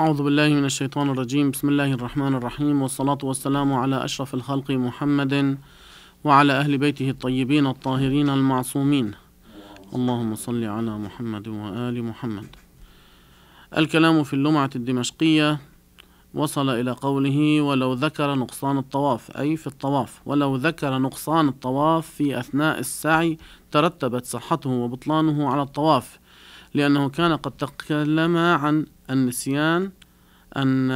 أعوذ بالله من الشيطان الرجيم. بسم الله الرحمن الرحيم، والصلاة والسلام على أشرف الخلق محمد وعلى أهل بيته الطيبين الطاهرين المعصومين، اللهم صل على محمد وآل محمد. الكلام في اللمعة الدمشقية وصل إلى قوله ولو ذكر نقصان الطواف، أي في الطواف، ولو ذكر نقصان الطواف في أثناء السعي ترتبت صحته وبطلانه على الطواف، لأنه كان قد تكلم عن النسيان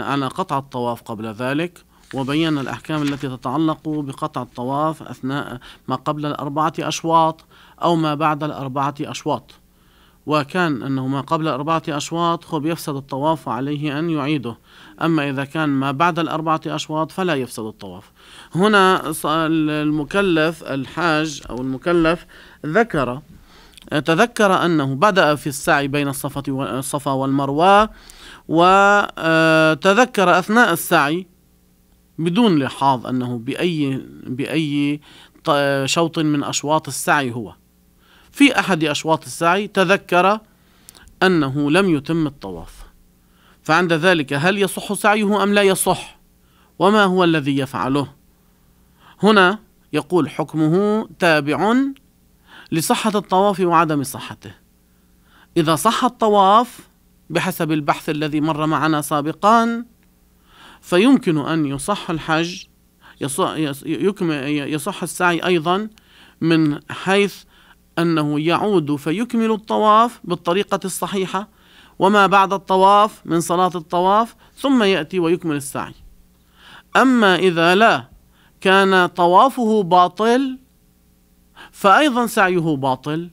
على قطع الطواف قبل ذلك، وبين الأحكام التي تتعلق بقطع الطواف أثناء ما قبل الأربعة أشواط أو ما بعد الأربعة أشواط، وكان أنه ما قبل الأربعة أشواط هو بيفسد الطواف عليه أن يعيده، أما إذا كان ما بعد الأربعة أشواط فلا يفسد الطواف. هنا المكلف الحاج أو المكلف تذكر أنه بدأ في السعي بين الصفا والمروة، وتذكر أثناء السعي بدون لحاظ أنه بأي شوط من أشواط السعي هو، في أحد أشواط السعي تذكر أنه لم يتم الطواف، فعند ذلك هل يصح سعيه أم لا يصح؟ وما هو الذي يفعله؟ هنا يقول حكمه تابع لصحة الطواف وعدم صحته. إذا صح الطواف بحسب البحث الذي مر معنا سابقا فيمكن أن يصح الحج، يصح السعي أيضا من حيث أنه يعود فيكمل الطواف بالطريقة الصحيحة، وما بعد الطواف من صلاة الطواف ثم يأتي ويكمل السعي. أما إذا لا كان طوافه باطل فأيضا سعيه باطل،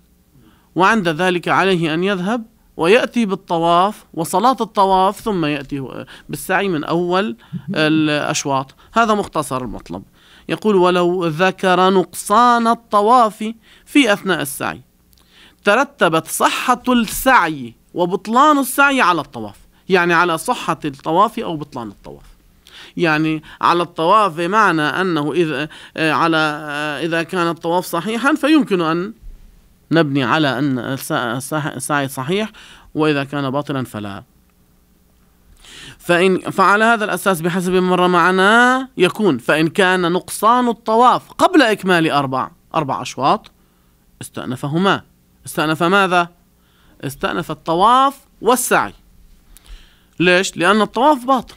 وعند ذلك عليه أن يذهب ويأتي بالطواف وصلاة الطواف ثم يأتي بالسعي من أول الأشواط. هذا مختصر المطلب. يقول ولو ذكر نقصان الطواف في أثناء السعي ترتبت صحة السعي وبطلان السعي على الطواف، يعني على صحة الطواف أو بطلان الطواف، يعني على الطواف بمعنى أنه إذا كان الطواف صحيحا فيمكن أن نبني على أن السعي صحيح، وإذا كان باطلا فلا. فعلى هذا الأساس بحسب مرة معنا يكون، فإن كان نقصان الطواف قبل إكمال أربع أشواط استأنفهما، استأنف ماذا؟ استأنف الطواف والسعي. ليش؟ لأن الطواف باطل.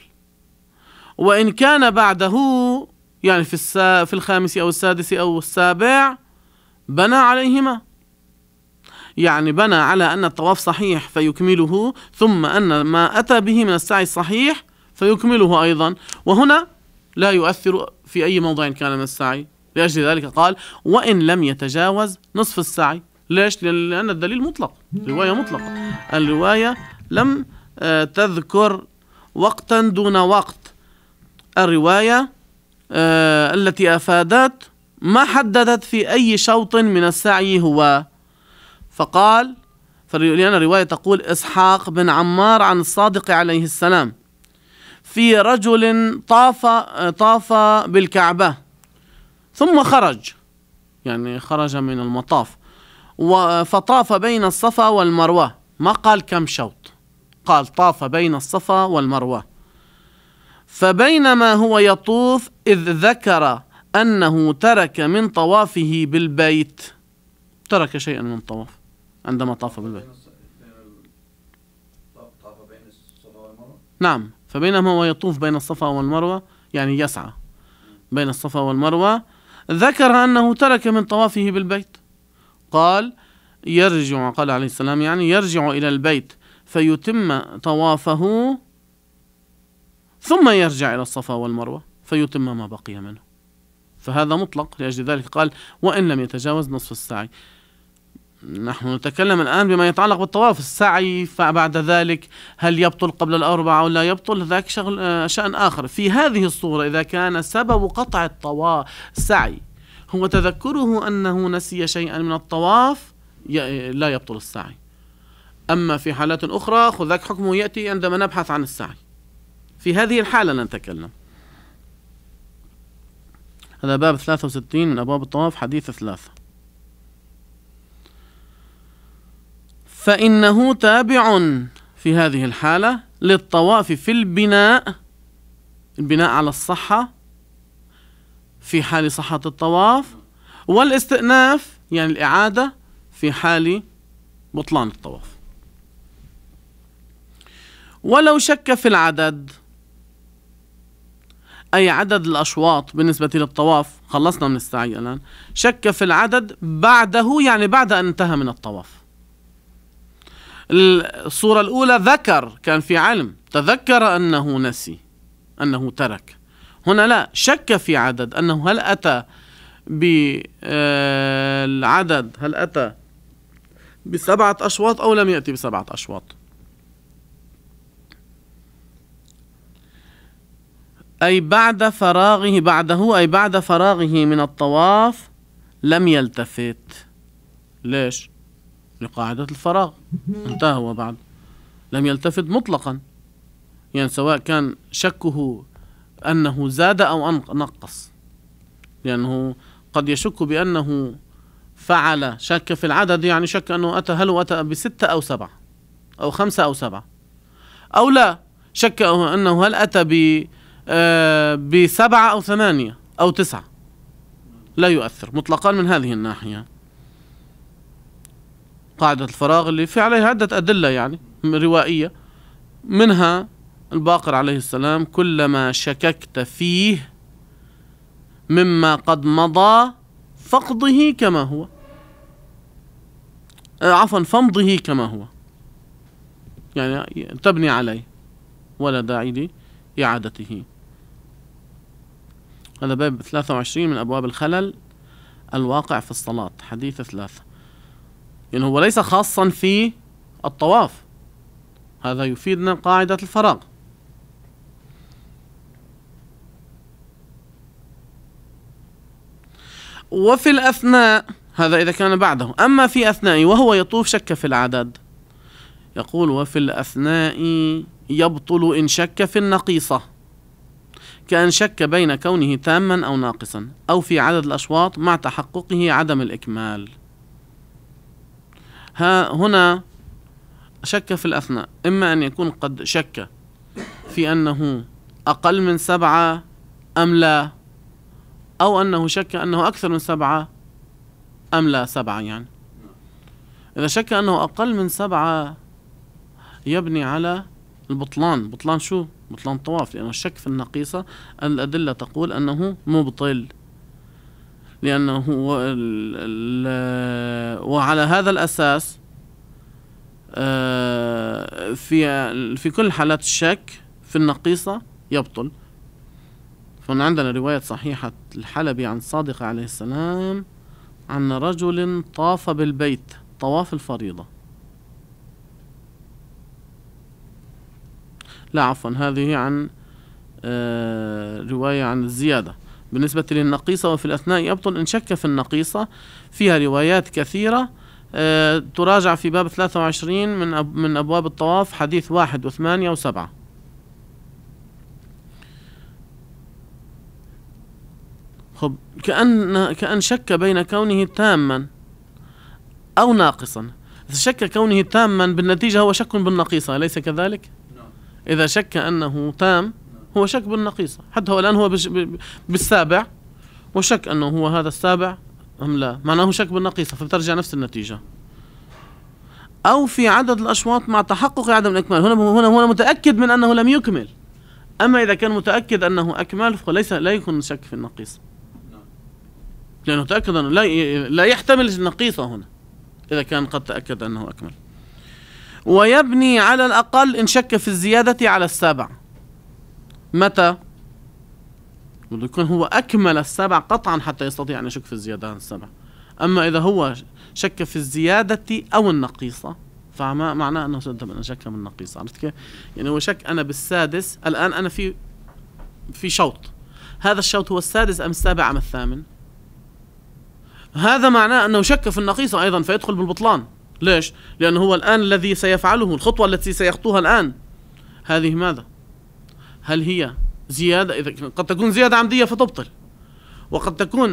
وإن كان بعده، يعني في الخامس أو السادس أو السابع، بنى عليهما، يعني بنى على أن الطواف صحيح فيكمله، ثم أن ما أتى به من السعي صحيح فيكمله أيضا، وهنا لا يؤثر في أي موضع كان من السعي. لأجل ذلك قال وإن لم يتجاوز نصف السعي. ليش؟ لأن الدليل مطلق، الرواية مطلقة، الرواية لم تذكر وقتا دون وقت، الرواية التي أفادت ما حددت في أي شوط من السعي هو. فقال لأن الرواية تقول إسحاق بن عمار عن الصادق عليه السلام في رجل طاف بالكعبة ثم خرج، يعني خرج من المطاف، فطاف بين الصفا والمروة، ما قال كم شوط، قال طاف بين الصفا والمروة، فبينما هو يطوف إذ ذكر أنه ترك من طوافه بالبيت، ترك شيئا من الطواف عندما طاف بالبيت. نعم، فبينما هو يطوف بين الصفا والمروة، يعني يسعى بين الصفا والمروة، ذكر أنه ترك من طوافه بالبيت. قال يرجع، قال عليه السلام يعني يرجع إلى البيت فيتم طوافه ثم يرجع إلى الصفا والمروة فيتم ما بقي منه، فهذا مطلق. لأجل ذلك قال وإن لم يتجاوز نصف السعي. نحن نتكلم الآن بما يتعلق بالطواف، السعي فبعد ذلك هل يبطل قبل الأربعة أو لا يبطل، ذاك شأن آخر. في هذه الصورة إذا كان سبب قطع السعي هو تذكره أنه نسي شيئا من الطواف لا يبطل السعي. أما في حالات أخرى خذاك حكمه يأتي عندما نبحث عن السعي، في هذه الحالة نتكلم. هذا باب 63 من أبواب الطواف، حديث 3. فإنه تابع في هذه الحالة للطواف في البناء على الصحة في حال صحة الطواف، والاستئناف يعني الإعادة في حال بطلان الطواف. ولو شك في العدد أي عدد الأشواط بالنسبة للطواف، خلصنا من السعي الآن، شك في العدد بعده يعني بعد أن انتهى من الطواف. الصورة الأولى ذكر، كان في علم، تذكر أنه نسي، أنه ترك. هنا لا، شك في عدد، أنه هل أتى بالعدد، هل أتى بسبعة أشواط أو لم يأتي بسبعة أشواط. أي بعد فراغه، بعده أي بعد فراغه من الطواف لم يلتفت. ليش؟ لقاعدة الفراغ، انتهى هو بعد، لم يلتفت مطلقا، يعني سواء كان شكه أنه زاد أو نقص، لأنه قد يشك بأنه فعل، شك في العدد يعني شك أنه أتى، هل أتى بستة أو سبعة أو خمسة أو سبعة، أو لا شك أنه هل أتى بسبعة أو ثمانية أو تسعة. لا يؤثر مطلقا من هذه الناحية، قاعدة الفراغ اللي في عليها عدة أدلة يعني روائية، منها الباقر عليه السلام: كلما شككت فيه مما قد مضى فقضه كما هو، عفوا فامضه كما هو، يعني تبني عليه ولا داعي لي إعادته. هذا باب 23 من أبواب الخلل الواقع في الصلاة، حديث 3. يعني هو ليس خاصا في الطواف، هذا يفيدنا قاعدة الفراغ. وفي الأثناء، هذا إذا كان بعده. أما في أثناء وهو يطوف شك في العدد، يقول: وفي الأثناء يبطل إن شك في النقيصة، كأن شك بين كونه تاما أو ناقصا، أو في عدد الأشواط مع تحققه عدم الإكمال. هنا شك في الأثناء، إما أن يكون قد شك في أنه أقل من سبعة أم لا، أو أنه شك أنه أكثر من سبعة أم لا، سبعة يعني. إذا شك أنه أقل من سبعة يبني على البطلان، بطلان شو؟ بطلان طواف، لأنه الشك في النقيصة الأدلة تقول أنه مبطل، لأنه وعلى هذا الأساس في كل حالات الشك في النقيصة يبطل. فهنا عندنا رواية صحيحة الحلبي عن صادق عليه السلام عن رجل طاف بالبيت طواف الفريضة. لا عفوا، هذه عن رواية عن الزيادة بالنسبة للنقيصة. وفي الأثناء يبطل إن شك في النقيصة، فيها روايات كثيرة، تراجع في باب 23 من أبواب الطواف، حديث 1 و8 و7. خب، كأن شك بين كونه تاما أو ناقصا. إذا شك كونه تاما بالنتيجة هو شك بالنقيصة، ليس كذلك؟ إذا شك أنه تام هو شك بالنقيصة، حتى هو الآن هو بالسابع وشك أنه هو هذا السابع أم لا، معناه شك بالنقيصة، فبترجع نفس النتيجة. أو في عدد الأشواط مع تحقق عدم الإكمال، هنا متأكد من أنه لم يكمل. أما إذا كان متأكد أنه أكمل فليس، لا يكون شك في النقيصة، لأنه تأكد أنه لا يحتمل النقيصة هنا إذا كان قد تأكد أنه أكمل. ويبني على الأقل إن شك في الزيادة على السبع. متى؟ بده يكون هو أكمل السبع قطعا حتى يستطيع أن يشك في الزيادة عن السبع. أما إذا هو شك في الزيادة أو النقيصة فما معناه أنه شك من النقيصة، عرفت كيف؟ يعني هو شك أنا بالسادس، الآن أنا في شوط، هذا الشوط هو السادس أم السابع أم الثامن؟ هذا معناه أنه شك في النقيصة أيضا فيدخل بالبطلان. ليش؟ لأنه هو الآن الذي سيفعله، الخطوة التي سيخطوها الآن هذه ماذا؟ هل هي زيادة؟ إذا قد تكون زيادة عمدية فتبطل، وقد تكون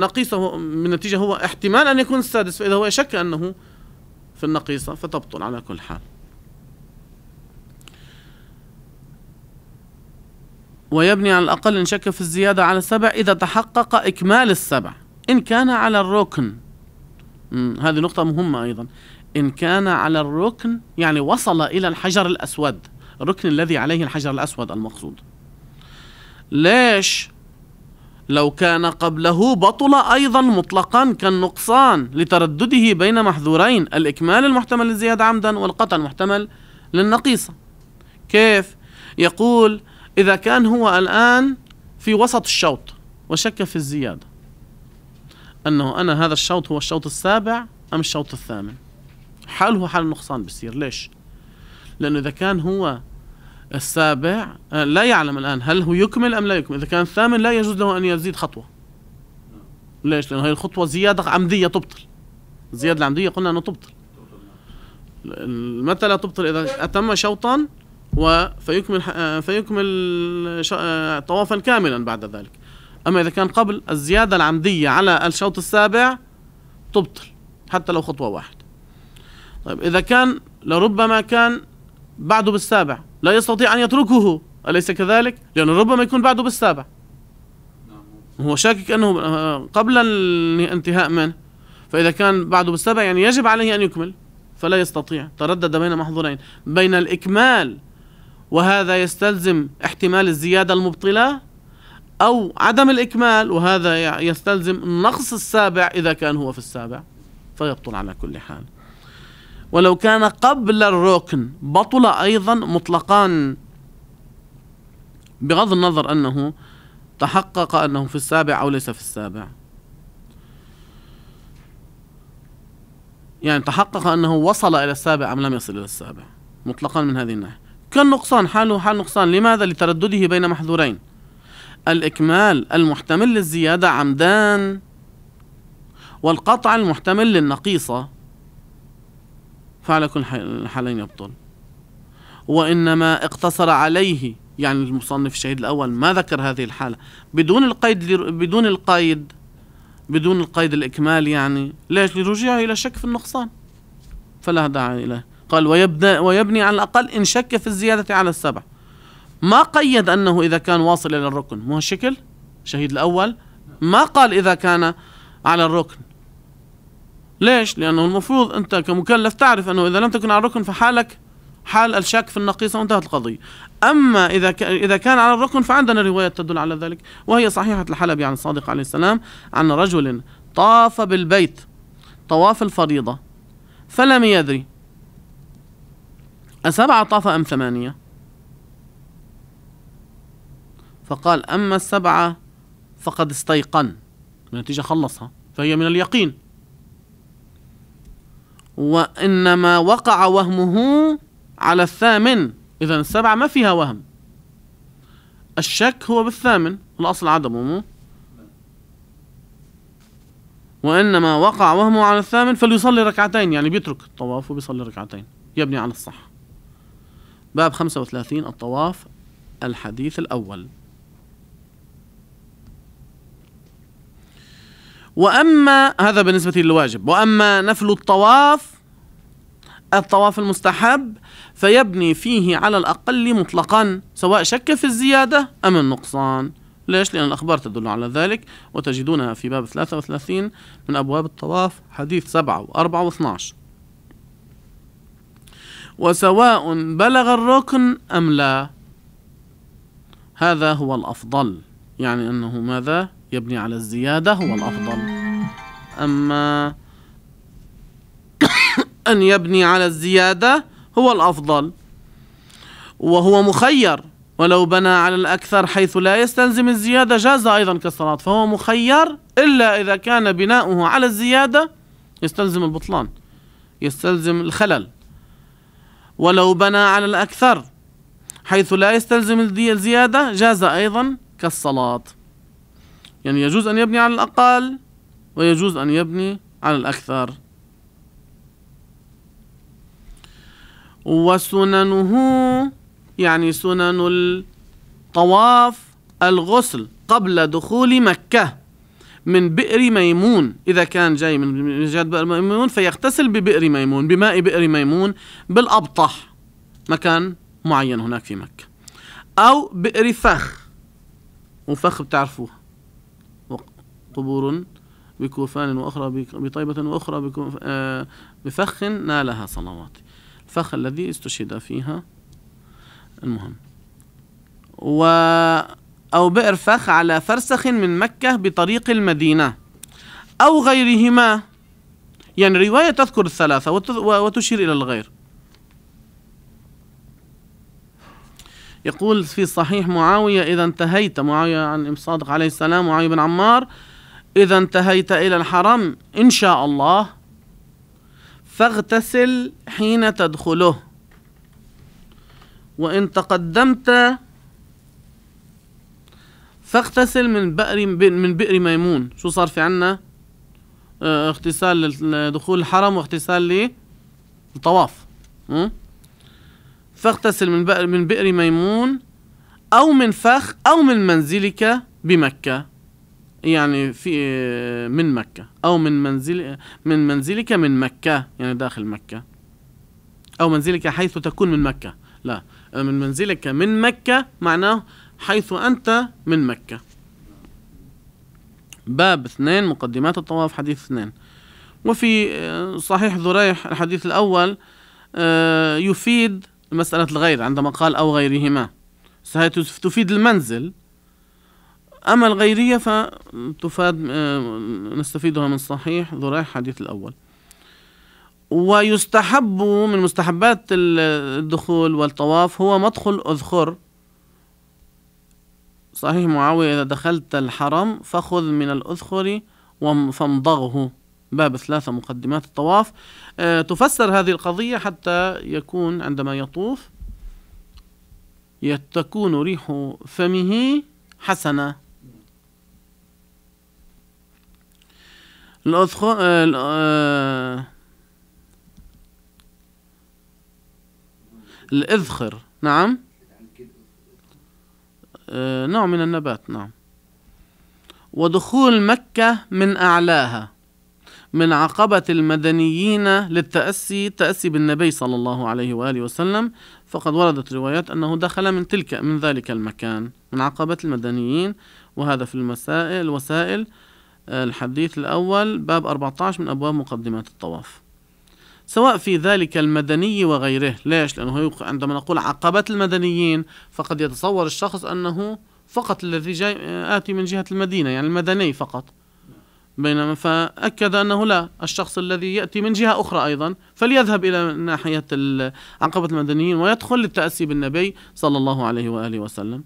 نقيصة من نتيجة هو احتمال أن يكون السادس، فإذا هو يشك أنه في النقيصة فتبطل على كل حال. ويبني على الأقل إن شك في الزيادة على 7 إذا تحقق إكمال ال7 إن كان على الركن. هذه نقطة مهمة أيضا، إن كان على الركن يعني وصل إلى الحجر الأسود، الركن الذي عليه الحجر الأسود المقصود. ليش؟ لو كان قبله بطل أيضا مطلقا كالنقصان لتردده بين محذورين، الإكمال المحتمل للزيادة عمدا والقطع المحتمل للنقيصة. كيف؟ يقول إذا كان هو الآن في وسط الشوط وشك في الزيادة، أنه أنا هذا الشوط هو الشوط السابع أم الشوط الثامن، حاله حال النقصان بيصير. ليش؟ لأنه إذا كان هو السابع لا يعلم الآن هل هو يكمل أم لا يكمل. إذا كان الثامن لا يجوز له أن يزيد خطوة. ليش؟ لأنه هي الخطوة زيادة عمدية تبطل. الزيادة العمدية قلنا أنه تبطل. متى لا تبطل؟ إذا أتم شوطا فيكمل طوافا كاملا بعد ذلك. أما إذا كان قبل، الزيادة العمدية على الشوط السابع تبطل حتى لو خطوة واحدة. طيب إذا كان لربما كان بعده بالسابع لا يستطيع أن يتركه، أليس كذلك؟ لأنه ربما يكون بعده بالسابع، هو شاكك أنه قبل الانتهاء منه، فإذا كان بعده بالسابع يعني يجب عليه أن يكمل فلا يستطيع، تردد بين محظورين، بين الإكمال وهذا يستلزم احتمال الزيادة المبطلة، أو عدم الإكمال وهذا يستلزم نقص السابع إذا كان هو في السابع، فيبطل على كل حال. ولو كان قبل الركن بطل أيضا مطلقان، بغض النظر أنه تحقق أنه في السابع أو ليس في السابع، يعني تحقق أنه وصل إلى السابع أم لم يصل إلى السابع مطلقا من هذه الناحية. كالنقصان حاله حال نقصان. لماذا؟ لتردده بين محذورين، الإكمال المحتمل للزيادة عمدان والقطع المحتمل للنقيصة، فعلى كل الحالين يبطل. وإنما اقتصر عليه يعني المصنف الشهيد الأول ما ذكر هذه الحالة بدون القيد الإكمال، يعني ليش؟ لرجوعه إلى الشك في النقصان فلا داعي له. قال ويبني على الأقل إن شك في الزيادة على 7، ما قيد أنه إذا كان واصل إلى الركن، مو هالشكل؟ الشهيد الأول ما قال إذا كان على الركن. ليش؟ لأنه المفروض أنت كمكلف تعرف أنه إذا لم تكن على الركن فحالك حال الشك في النقيصة وانتهت القضية. أما إذا كان على الركن فعندنا رواية تدل على ذلك، وهي صحيحة الحلبي عن الصادق عليه السلام عن رجل طاف بالبيت طواف الفريضة فلم يدري أسبعة طاف أم 8، فقال أما 7 فقد استيقن، النتيجة خلصها فهي من اليقين، وإنما وقع وهمه على 8، إذا 7 ما فيها وهم، الشك هو بالثامن، الأصل عدمه، وإنما وقع وهمه على 8 فليصلي ركعتين، يعني بيترك الطواف وبيصلي ركعتين، يبني على الصحة. باب 35 الطواف، الحديث الأول. وأما هذا بالنسبة للواجب، وأما نفل الطواف المستحب فيبني فيه على الأقل مطلقا سواء شك في الزيادة أم النقصان. ليش؟ لأن الأخبار تدل على ذلك، وتجدونها في باب 33 من أبواب الطواف حديث 7 و4 و12. وسواء بلغ الركن أم لا، هذا هو الأفضل، يعني أنه ماذا؟ يبني على الزيادة هو الأفضل. أما أن يبني على الزيادة هو الأفضل، وهو مخير، ولو بنى على الأكثر حيث لا يستلزم الزيادة جاز أيضا كالصلاة، فهو مخير إلا إذا كان بناؤه على الزيادة يستلزم البطلان، يستلزم الخلل. ولو بنى على الأكثر حيث لا يستلزم الزيادة جاز أيضا كالصلاة، يعني يجوز أن يبني على الأقل ويجوز أن يبني على الأكثر. وسننه يعني سنن الطواف الغسل قبل دخول مكة من بئر ميمون، إذا كان جاي من جهة بئر ميمون فيغتسل ببئر ميمون، بماء بئر ميمون بالأبطح، مكان معين هناك في مكة، أو بئر فخ ونفخ بتعرفوها، قبور بكوفان وأخرى بطيبة وأخرى بفخ نالها صلواتي، الفخ الذي استشهد فيها. المهم أو بئر فخ على فرسخ من مكة بطريق المدينة أو غيرهما، يعني رواية تذكر الثلاثة وتشير إلى الغير. يقول في صحيح معاوية إذا انتهيت، معاوية عن أم صادق عليه السلام، معاوية بن عمار، إذا انتهيت إلى الحرم إن شاء الله فاغتسل حين تدخله، وإن تقدمت فاغتسل من بئر ميمون. شو صار في عنا؟ اغتسال لدخول الحرم واغتسال للطواف. فاغتسل من بئر ميمون أو من فخ أو من منزلك بمكة، يعني في من مكة، أو من منزلك من مكة، يعني داخل مكة، أو منزلك حيث تكون من مكة. لا، من منزلك من مكة معناه حيث أنت من مكة. باب 2 مقدمات الطواف، حديث 2. وفي صحيح ذريح الحديث الأول يفيد مسألة الغير عندما قال أو غيرهما، فهي تفيد المنزل. أما الغيرية فتفاد نستفيدها من صحيح ذريح الحديث الأول. ويستحب من مستحبات الدخول والطواف هو مدخل أذخر. صحيح معاوية إذا دخلت الحرم فخذ من الأذخر فامضغه. باب 3 مقدمات الطواف. تفسر هذه القضية حتى يكون عندما يطوف تكون ريح فمه حسنة. الأذخر الإذخر، نعم، نوع من النبات، نعم. ودخول مكة من أعلاها من عقبة المدنيين للتأسي بالنبي صلى الله عليه وآله وسلم، فقد وردت روايات أنه دخل من ذلك المكان من عقبة المدنيين. وهذا في الوسائل الحديث الأول، باب 14 من أبواب مقدمات الطواف، سواء في ذلك المدني وغيره. ليش؟ لأنه عندما نقول عقبة المدنيين فقد يتصور الشخص أنه فقط الذي جاي آتي من جهة المدينة، يعني المدني فقط، بينما فأكد أنه لا، الشخص الذي يأتي من جهة أخرى أيضا فليذهب إلى ناحية عقبة المدنيين ويدخل للتأسي بالنبي صلى الله عليه وآله وسلم.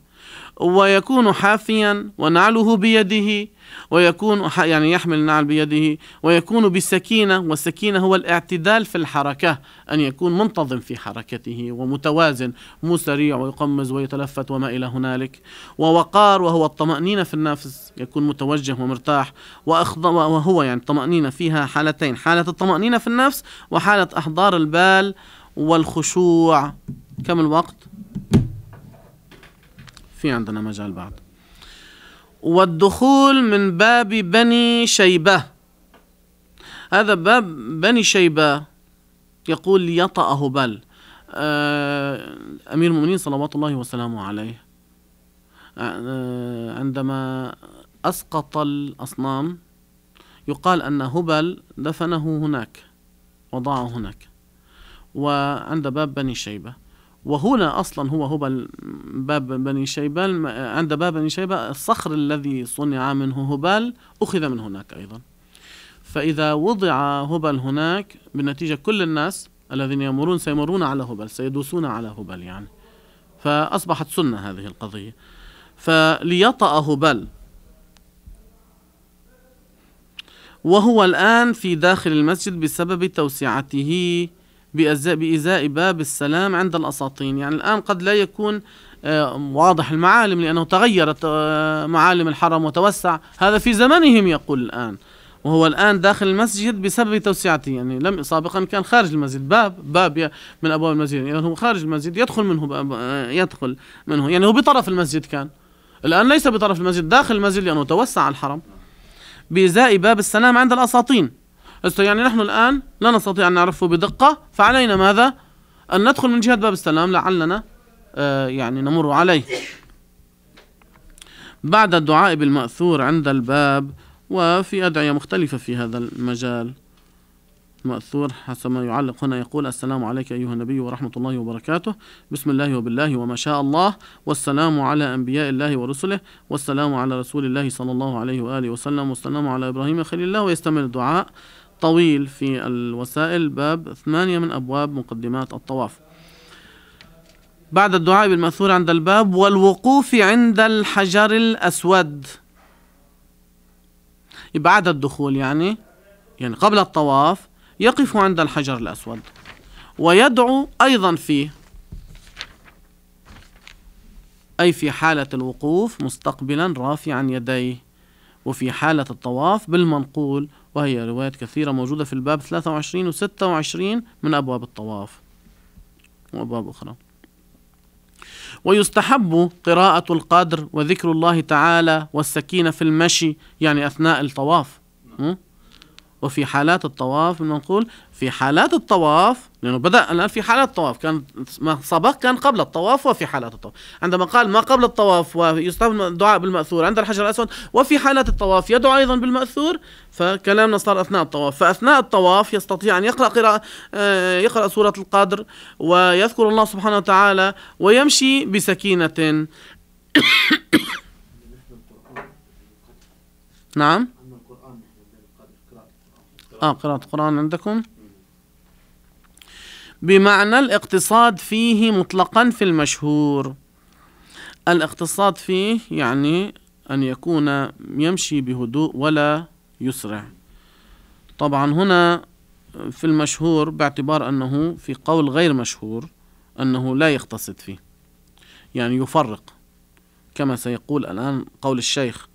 ويكون حافيا ونعله بيده، ويكون يعني يحمل النعل بيده، ويكون بسكينة، والسكينة هو الاعتدال في الحركة، أن يكون منتظم في حركته ومتوازن، مو سريع ويقمز ويتلفت وما إلى هنالك. ووقار، وهو الطمأنينة في النفس، يكون متوجه ومرتاح. وهو يعني الطمأنينة فيها حالتين، حالة الطمأنينة في النفس وحالة أحضار البال والخشوع. كم الوقت؟ في عندنا مجال بعد. والدخول من باب بني شيبة، هذا باب بني شيبة يقول ليطأه بل أمير المؤمنين صلوات الله وسلامه عليه عندما أسقط الأصنام، يقال أن هبل دفنه هناك، وضعه هناك وعند باب بني شيبة. وهنا أصلا هو باب بني شيبة، عند باب بني شيبة الصخر الذي صنع منه هبل أخذ من هناك أيضا. فإذا وضع هبل هناك بالنتيجة كل الناس الذين يمرون سيمرون على هبل، سيدوسون على هبل يعني، فأصبحت سنة هذه القضية. فليطأ هبل، وهو الآن في داخل المسجد بسبب توسعته بإزاء باب السلام عند الأساطين. يعني الآن قد لا يكون واضح المعالم لأنه تغيرت معالم الحرم وتوسع، هذا في زمنهم يقول الآن، وهو الآن داخل المسجد بسبب توسعته. يعني لم سابقا كان خارج المسجد باب من أبواب المسجد، إذا يعني هو خارج المسجد يدخل منه، يعني هو بطرف المسجد كان، الآن ليس بطرف المسجد، داخل المسجد لأنه توسع الحرم. بإزاء باب السلام عند الأساطين، يعني نحن الآن لا نستطيع أن نعرفه بدقة، فعلينا ماذا؟ أن ندخل من جهة باب السلام لعلنا يعني نمر عليه. بعد الدعاء بالمأثور عند الباب، وفي أدعية مختلفة في هذا المجال. المأثور حسب ما يعلق هنا يقول: السلام عليك أيها النبي ورحمة الله وبركاته، بسم الله وبالله وما شاء الله، والسلام على أنبياء الله ورسله، والسلام على رسول الله صلى الله عليه وآله وسلم، والسلام على إبراهيم خليل الله. ويستمر الدعاء طويل في الوسائل، باب 8 من أبواب مقدمات الطواف. بعد الدعاء بالمأثور عند الباب والوقوف عند الحجر الأسود، بعد الدخول يعني قبل الطواف يقف عند الحجر الأسود ويدعو أيضا فيه، أي في حالة الوقوف مستقبلا رافعا يديه، وفي حالة الطواف بالمنقول، وهي روايات كثيرة موجودة في الباب 23 و26 من أبواب الطواف وأبواب أخرى. ويستحب قراءة القدر وذكر الله تعالى والسكينة في المشي، يعني أثناء الطواف. وفي حالات الطواف بنقول في حالات الطواف، لأنه بدأ الآن في حالات الطواف، كان ما سبق كان قبل الطواف وفي حالات الطواف. عندما قال ما قبل الطواف ويستحب الدعاء بالمأثور عند الحجر الأسود، وفي حالات الطواف يدعو أيضا بالمأثور، فكلامنا صار أثناء الطواف. فأثناء الطواف يستطيع أن يقرأ سورة القدر ويذكر الله سبحانه وتعالى ويمشي بسكينة. نعم. قراءة القرآن عندكم بمعنى الاقتصاد فيه مطلقا في المشهور. الاقتصاد فيه يعني أن يكون يمشي بهدوء ولا يسرع. طبعا هنا في المشهور باعتبار أنه في قول غير مشهور أنه لا يقتصد فيه، يعني يفرق، كما سيقول الآن قول الشيخ.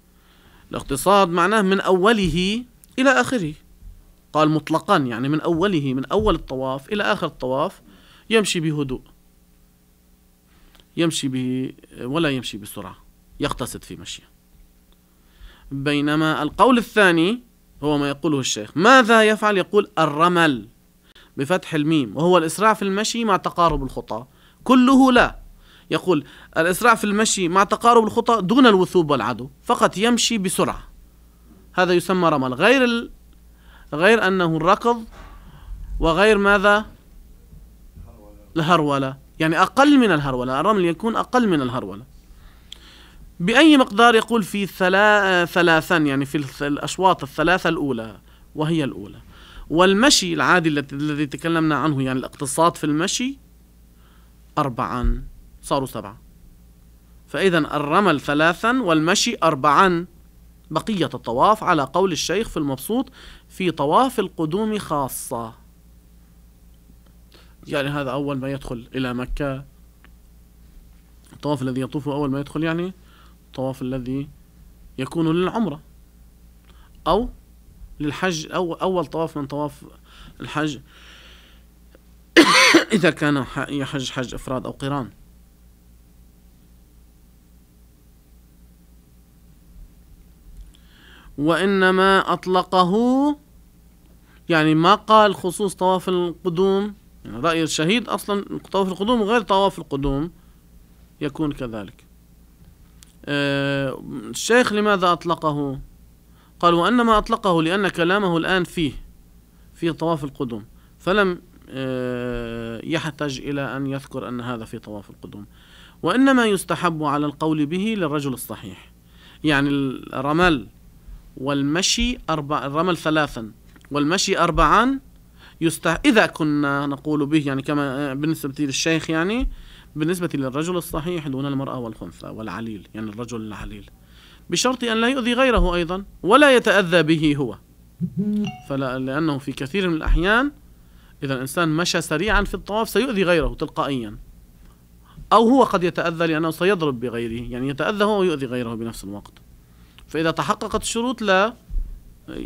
الاقتصاد معناه من أوله إلى آخره، قال مطلقا يعني من أوله، من أول الطواف إلى آخر الطواف يمشي بهدوء، يمشي ولا يمشي بسرعة، يقتصد في مشيه. بينما القول الثاني هو ما يقوله الشيخ. ماذا يفعل؟ يقول الرمل بفتح الميم، وهو الإسراع في المشي مع تقارب الخطى كله. لا، يقول الإسراع في المشي مع تقارب الخطى دون الوثوب والعدو، فقط يمشي بسرعة، هذا يسمى رمل، غير أنه الركض، وغير ماذا؟ الهرولة، يعني أقل من الهرولة، الرمل يكون أقل من الهرولة. بأي مقدار؟ يقول في ثلاثا، يعني في الأشواط الثلاثة الأولى، وهي الأولى. والمشي العادي الذي تكلمنا عنه، يعني الاقتصاد في المشي، 4، صاروا 7. فإذا الرمل 3 والمشي 4. بقية الطواف على قول الشيخ في المبسوط في طواف القدوم خاصة، يعني هذا أول ما يدخل إلى مكة، الطواف الذي يطوفه أول ما يدخل، يعني الطواف الذي يكون للعمرة أو للحج، أو أول طواف من طواف الحج إذا كان يحج حج إفراد أو قران. وإنما أطلقه، يعني ما قال خصوص طواف القدوم، يعني رأي الشهيد أصلا طواف القدوم وغير طواف القدوم يكون كذلك. الشيخ لماذا أطلقه؟ قال وإنما أطلقه لأن كلامه الآن في طواف القدوم، فلم يحتاج إلى أن يذكر أن هذا في طواف القدوم، وإنما يستحب على القول به للرجل الصحيح. يعني الرمل والمشي 4، الرمل 3 والمشي 4 إذا كنا نقول به، يعني كما بالنسبة للشيخ، يعني بالنسبة للرجل الصحيح دون المرأة والخنثى والعليل، يعني الرجل العليل، بشرط أن لا يؤذي غيره أيضا ولا يتأذى به هو، لأنه في كثير من الأحيان إذا الإنسان مشى سريعا في الطواف سيؤذي غيره تلقائيا، أو هو قد يتأذى لأنه سيضرب بغيره، يعني يتأذى هو ويؤذي غيره بنفس الوقت. فإذا تحققت الشروط لا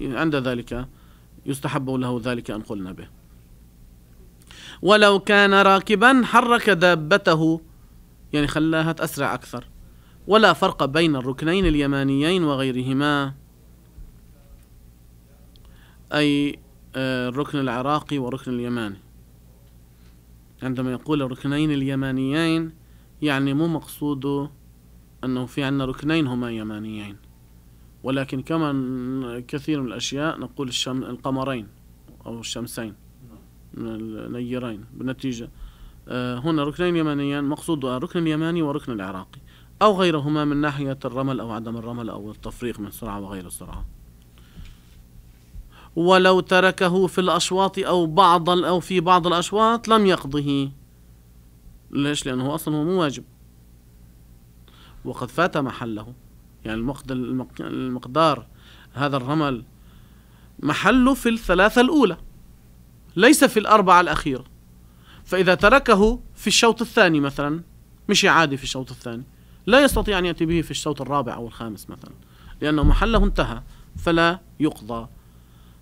عند ذلك يستحب له ذلك أن قلنا به. ولو كان راكبا حرك دابته، يعني خلاها تأسرع أكثر، ولا فرق بين الركنين اليمانيين وغيرهما، أي الركن العراقي والركن اليماني. عندما يقول الركنين اليمانيين يعني مو مقصوده أنه في عندنا ركنين هما يمانيين، ولكن كما كثير من الأشياء نقول القمرين أو الشمسين النيرين. بالنتيجة هنا ركنين يمانيان، مقصود الركن اليماني وركن العراقي أو غيرهما من ناحية الرمل أو عدم الرمل أو التفريق من سرعة وغير السرعة. ولو تركه في الأشواط أو في بعض الأشواط لم يقضه. ليش؟ لأنه أصلا هو مو واجب وقد فات محله، يعني المقدار هذا الرمل محله في الثلاثة الأولى ليس في الأربعة الأخيرة، فإذا تركه في الشوط الثاني مثلا مشي عادي في الشوط الثاني لا يستطيع أن يأتي به في الشوط الرابع أو الخامس مثلا، لأنه محله انتهى فلا يقضى.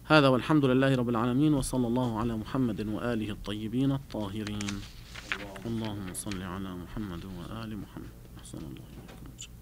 هذا والحمد لله رب العالمين، وصلى الله على محمد وآله الطيبين الطاهرين. اللهم صل على محمد وآل محمد. أحسن الله.